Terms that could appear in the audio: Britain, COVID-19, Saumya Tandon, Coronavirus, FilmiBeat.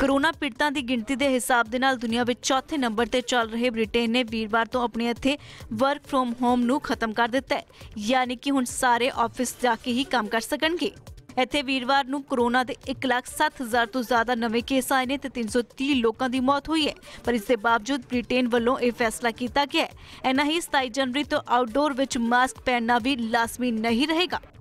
Corona पीड़ितां की गिणती के हिसाब के नाल दुनिया में चौथे नंबर पर चल रहे ब्रिटेन ने वीरवार तो अपने इत्थे वर्क फ्रॉम होम नूं खत्म कर दिता है, यानी कि हुण सारे ऑफिस जाके ही काम कर सकणगे। इत्थे वीरवार नूं कोरोना के 1,07,000 तो ज़्यादा नवे केस आए हैं तो 330 लोगों की मौत हुई है, पर इसके बावजूद ब्रिटेन वालों यह फैसला किया गया है। इन्ना ही 27 जनवरी तो आउटडोर विच मास्क पहनना भी लाजमी नहीं रहेगा।